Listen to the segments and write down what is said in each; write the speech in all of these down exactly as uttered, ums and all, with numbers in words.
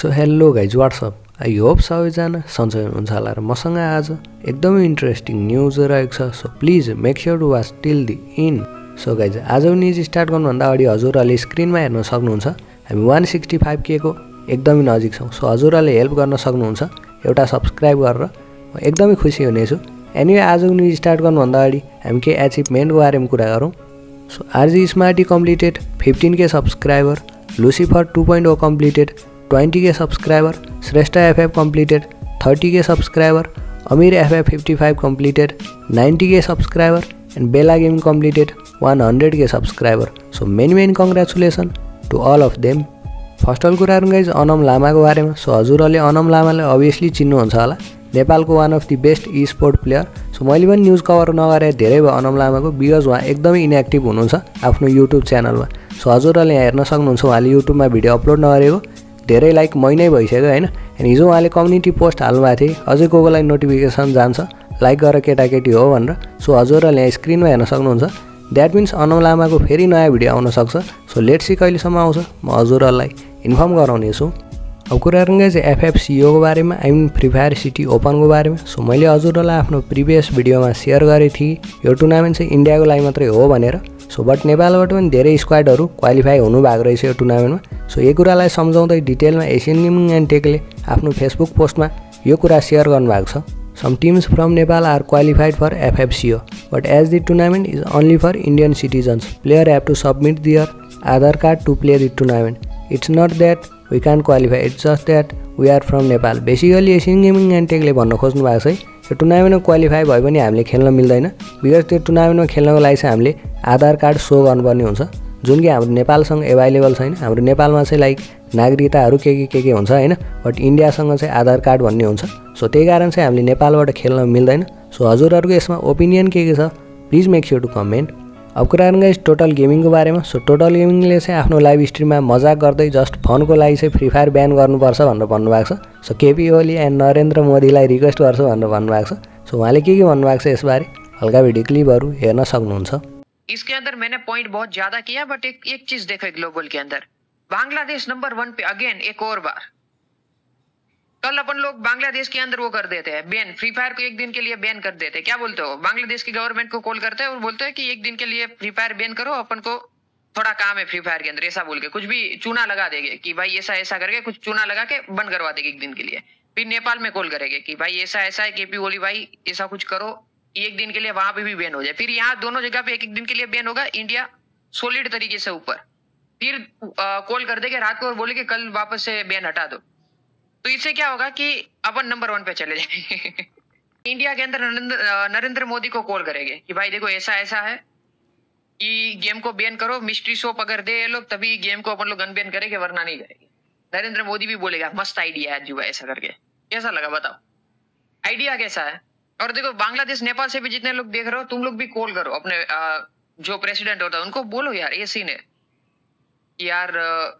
So hello guys what's up I hope सबैजना सन्चै हुनुहुन्छ होला र मसँग आज एकदमै इन्ट्रेस्टिङ न्युज रहेको छ। So please make sure to watch till the end. So guys आज न्युज स्टार्ट गर्नुभन्दा अगाडि हजुरहरूले स्क्रिनमा हेर्न सक्नुहुन्छ हामी वान सिक्सटी फाइभ के को एकदमै नजिक छौँ। सो हजुरहरूले हेल्प गर्न सक्नुहुन्छ एउटा सब्सक्राइब गरेर, म एकदमै खुसी हुनेछु। एनिवे आजको न्युज स्टार्ट गर्नुभन्दा अगाडि हामी केही एचिभमेन्टको बारेमा कुरा गरौँ। So RG Smarty completed fifteen K subscriber, Lucifer two point O completed twenty K subscriber, Shrestha FF completed thirty K subscriber, Amir FF fifty five completed ninety K subscriber and Bela gaming completed hundred K subscriber. So many many congratulation to all of them. First all कुरा guys Anam Lama को बारे में। सो हजुरहरुले Anam लामालाई obviously चिन्नुहुन्छ होला, नेपालको one of the best e sport player. So मैले पनि न्युज कभर नगरे धेरै भयो अनम लामाको, बिकज उहाँ एकदमै इनएक्टिभ हुनुहुन्छ आफ्नो युट्युब च्यानलमा। सो हजुरहरुले यहाँ हेर्न सक्नुहुन्छ उहाँले युट्युबमा भिडियो अपलोड नगरेको धेरै लाइक महिनै भइसक्यो होइन। अनि हिजो उहाँले कम्युनिटी पोस्ट हाल्नुभएको थिए, अझै कोकोलाई नोटिफिकेसन जान्छ लाइक गरेर केटाकेटी हो भनेर। सो हजुरहरूले यहाँ स्क्रिनमा हेर्न सक्नुहुन्छ। द्याट मिन्स अनम लामाको फेरि नयाँ भिडियो आउन सक्छ। सो लेट्स सी कहिलेसम्म आउँछ, म हजुरहरूलाई इन्फर्म गराउनेछु। अब कुरा गरौँ एफएफसीओ को बारेमा, आई मिन फ्री फायर सिटी ओपन को बारेमा। सो मैले हजुरहरूलाई आफ्नो प्रिभियस भिडियोमा सेयर गरेको थिएँ यो टुर्नामेन्ट चाहिँ इन्डियाको लागि मात्रै हो भनेर। सो बट नेपालबाट पनि धेरै स्क्वाडहरू क्वालिफाई हुनुभएको रहेछ यो टुर्नामेन्टमा। सो यो कुरालाई सम्झाउँदै डिटेलमा एसियन गेमिङ एन्ड टेकले आफ्नो फेसबुक पोस्टमा यो कुरा सेयर गर्नुभएको छ। Some teams from Nepal are qualified for FFCO but as the tournament is only for Indian citizens player have to submit their Aadhaar card to play the tournament. It's not that we can qualify, it's just that we are from Nepal. Basically Asian gaming and टेकले भन्न खोज्नु भएको छ यो टुर्नामेन्टमा qualify भए पनि हामीले खेल्न मिल्दैन, बिकज त्यो टुर्नामेन्टमा खेल्नको लागि चाहिँ हामीले आधार कार्ड सो गर्नुपर्ने हुन्छ, जुन कि हाम्रो नेपालसँग एभाइलेबल छैन। हाम्रो नेपालमा चाहिँ लाइक नागरिकताहरू के के के के हुन्छ होइन, बट इन्डियासँग चाहिँ आधार कार्ड भन्ने हुन्छ। सो त्यही कारण चाहिँ हामीले नेपालबाट खेल्न मिल्दैन। सो हजुरहरूको यसमा ओपिनियन के के छ please make sure to comment. अब कुरा गरौँ गाइस टोटल गेमिङको बारेमा। सो टोटल गेमिङले चाहिँ आफ्नो लाइभ स्ट्रिममा मजाक गर्दै जस्ट फनको लागि चाहिँ फ्री फायर ब्यान गर्नुपर्छ भनेर भन्नुभएको छ। So KP Oli and Narendra मोदीलाई रिक्वेस्ट गर्छ भनेर भन्नुभएको छ। सो उहाँले के के भन्नुभएको छ यसबारे हल्का भिडियो क्लिपहरू हेर्न सक्नुहुन्छ। इसके अंदर मैंने पॉइंट बहुत ज्यादा किया, बट एक एक चीज देखा ग्लोबल के अंदर बांग्लादेश नंबर वन पे अगेन एक और बार। कल अपन लोग बांग्लादेश के अंदर वो कर देते हैं बैन, फ्री फायर को एक दिन के लिए बैन कर देते हैं। क्या बोलते हो, बांग्लादेश की गवर्नमेंट को कॉल करते हैं और बोलते हैं कि एक दिन के लिए फ्री फायर बैन करो, अपन को थोड़ा काम है फ्री फायर के अंदर, ऐसा बोल के कुछ भी चूना लगा देंगे कि भाई ऐसा ऐसा करके कुछ चूना लगा के बंद करवा देंगे एक दिन के लिए। फिर नेपाल में कॉल करेंगे कि भाई ऐसा ऐसा है केपी ओली भाई ऐसा कुछ करो एक दिन के लिए, वहां पे भी बैन हो जाए। फिर यहाँ दोनों जगह पे एक एक दिन के लिए बैन होगा, इंडिया सॉलिड तरीके से ऊपर। फिर कॉल कर देंगे रात को और बोलेंगे कल वापस से बैन हटा दो। तो इससे क्या होगा कि अपन नंबर वन पे चले जाएंगे। इंडिया के अंदर नरेंद्र मोदी को कॉल करेंगे कि भाई देखो ऐसा ऐसा है कि गेम को बैन करो, मिस्ट्री शो पकड़ दे ये लोग तभी गेम को अपन लोग अनबैन करेंगे वरना नहीं करेंगे। नरेंद्र मोदी भी बोलेगा मस्त आइडिया है जी भाई ऐसा करके। कैसा लगा बताओ, आइडिया कैसा है। और देखो बांग्लादेश नेपाल से भी जितने लोग देख रहे हो तुम लोग भी कॉल करो अपने आ, जो प्रेसिडेंट होता है उनको बोलो यार ये सीन है यार,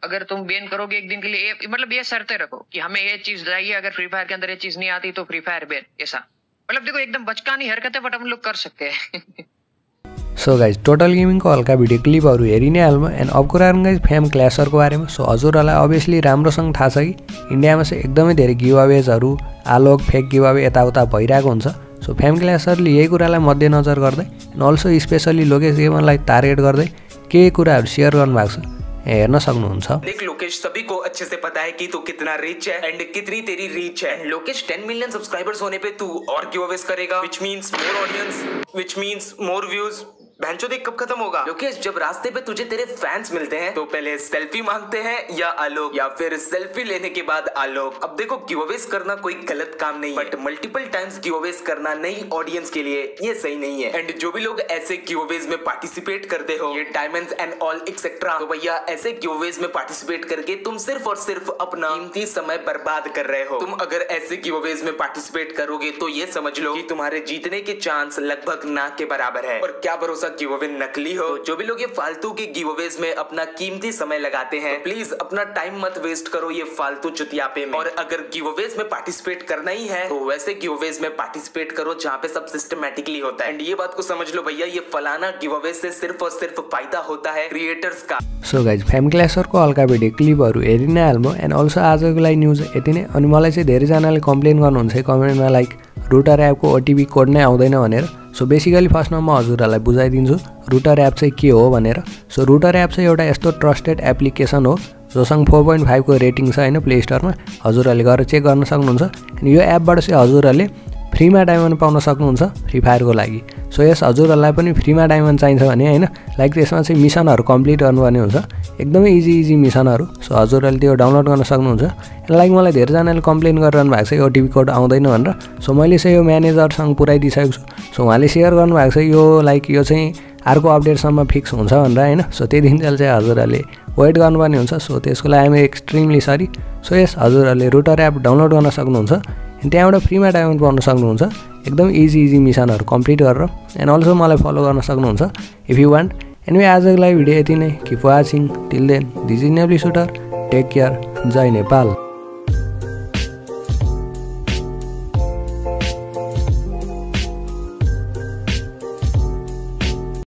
अगर तुम बैन करोगे एक दिन के लिए मतलब ये शर्तें रखो कि हमें ये चीज चाहिए, अगर फ्री फायर के अंदर ये चीज नहीं आती तो फ्री फायर बैन। ऐसा मतलब देखो एकदम बचकानी हरकत है बट हम लोग कर सकते हैं। सो गाइज टोटल गेमिंग को हल्का भिडियो क्लिपहरू हेरि नै हाल्नु। एन्ड अब कुरा गरौँ गाइज फ्याम क्ल्यासरको बारेमा। सो हजुरहरूलाई अभियसली राम्रोसँग थाहा छ कि इन्डियामा चाहिँ एकदमै धेरै गिभ अवेजहरू आलोक फेक गिभ अवे यताउता भइरहेको हुन्छ। सो फ्याम क्ल्यासरले यही कुरालाई मध्यनजर गर्दै एन्ड अल्सो स्पेसली लोकेश गेमरलाई टार्गेट गर्दै केही कुराहरू सेयर गर्नुभएको छ, हेर्न सक्नुहुन्छ। निक लोकेश सभी को अच्छे से पता है कि तू कितना रिच है एंड कितनी तेरी रीच है। लोकेश टेन मिलियन सब्सक्राइबर्स होने पे तू और गिवअवेस करेगा, which means more audience, which means more views. भैंचो देख कब खत्म होगा। लोकेश जब रास्ते पे तुझे तेरे फैंस मिलते हैं तो पहले सेल्फी मांगते हैं या आलोक, या फिर सेल्फी लेने के बाद आलोक। अब देखो गिवअवेस करना कोई गलत काम नहीं है, बट मल्टीपल टाइम्स गिवअवेस करना नई ऑडियंस के लिए ये सही नहीं है। एंड जो भी लोग ऐसे गिवअवेस में पार्टिसिपेट करते हो ये डायमंड्स एंड ऑल एक्सेट्रा, तो भैया ऐसे गिवअवेस में पार्टिसिपेट करके तुम सिर्फ और सिर्फ अपना कीमती समय बर्बाद कर रहे हो। तुम अगर ऐसे गिवअवेस में पार्टिसिपेट करोगे तो ये समझ लो कि तुम्हारे जीतने के चांस लगभग ना के बराबर है। और क्या भरोसा सा गिवअवे नकली हो। तो जो भी लोग ये फालतू के गिवअवेज में अपना कीमती समय लगाते हैं, तो प्लीज अपना टाइम मत वेस्ट करो ये फालतू चुतियापे में। और अगर गिवअवेज में पार्टिसिपेट करना ही है तो वैसे गिवअवेज में पार्टिसिपेट करो जहाँ पे सब सिस्टमेटिकली होता है। एंड ये बात को समझ लो भैया, ये फलाना गिवअवेज से सिर्फ और सिर्फ फायदा होता है क्रिएटर्स का। सो गाइज फ्याम क्लासहरुको हल्का भिडियो क्लिपहरु हेरिन हाल्नु। एन्ड अल्सो आजको लागि न्यूज यति नै। अनि मलाई चाहिँ धेरैजनाले कम्प्लेन गर्नुहुन्छ कमेन्टमा लाइक रुटर एपको ओटीपी कोड नै आउँदैन भनेर। सो बेसिकली फर्स्ट नम्बर म हजुरहरुलाई बुझाइदिन्छु रुटर एप चाहिँ के हो भनेर। सो रुटर एप चाहिँ एउटा यस्तो ट्रस्टेड एप्लिकेसन हो जोसँग फोर पोइन्ट फाइभ को रेटिङ छ हैन प्ले स्टोरमा, हजुरहरुले गएर चेक गर्न सक्नुहुन्छ। अनि यो एपबाट चाहिँ हजुरहरुले फ्रीमा डायमन्ड पाउन सक्नुहुन्छ फ्री फायरको लागि। सो यस हजुरहरुलाई पनि फ्रीमा डायमन्ड चाहिन्छ भने हैन लाइक त्यसमा चाहिँ मिसनहरु कम्प्लिट गर्नुपर्ने हुन्छ, एकदमै इजी इजी मिसनहरु। सो हजुरहरुले त्यो डाउनलोड गर्न सक्नुहुन्छ। लाइक मलाई धेरैजनाले कम्प्लेन गरिरहनु भएको छ ओटीपी कोड आउँदैन भनेर। सो मैले चाहिँ यो म्यानेजरसँग पुराइदिइसकेको छु। सो उहाँले सेयर गर्नुभएको छ यो लाइक यो चाहिँ अर्को अपडेटसम्म फिक्स हुन्छ भनेर हैन। सो त्यही दिन चाहिँ हजुरहरुले वेट गर्नुपर्ने हुन्छ। सो त्यसको लागि I'm extremely sorry. So yes हजुरहरुले रुटर एप डाउनलोड गर्न सक्नुहुन्छ, त्यहाँबाट फ्रीमा डायमन्ड पाउन सक्नुहुन्छ एकदम इजी इजी मिसनहरु कम्प्लिट गरेर। एन्ड अल्सो मलाई फलो गर्न सक्नुहुन्छ इफ यु वान्ट। एनिवे आजको लागि भिडियो यति नै। Keep watching till then. This is Nepali shooter. Take care. जय नेपाल।